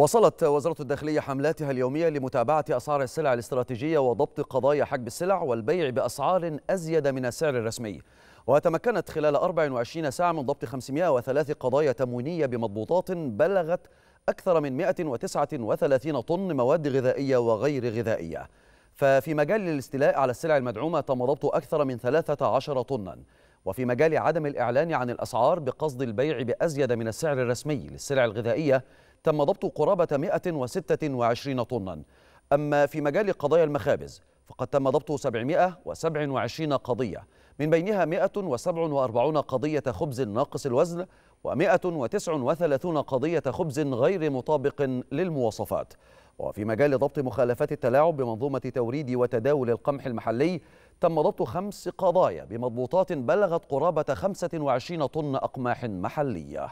وصلت وزارة الداخلية حملاتها اليومية لمتابعة أسعار السلع الاستراتيجية وضبط قضايا حجب السلع والبيع بأسعار أزيد من السعر الرسمي. وتمكنت خلال 24 ساعة من ضبط 503 قضايا تموينية بمضبوطات بلغت أكثر من 139 طن مواد غذائية وغير غذائية. ففي مجال الاستيلاء على السلع المدعومة تم ضبط أكثر من 13 طنا. وفي مجال عدم الإعلان عن الأسعار بقصد البيع بأزيد من السعر الرسمي للسلع الغذائية تم ضبط قرابة 126 طنا. أما في مجال قضايا المخابز فقد تم ضبط 727 قضية، من بينها 147 قضية خبز ناقص الوزن و139 قضية خبز غير مطابق للمواصفات. وفي مجال ضبط مخالفات التلاعب بمنظومة توريد وتداول القمح المحلي تم ضبط 5 قضايا بمضبوطات بلغت قرابة 25 طن أقماح محلية.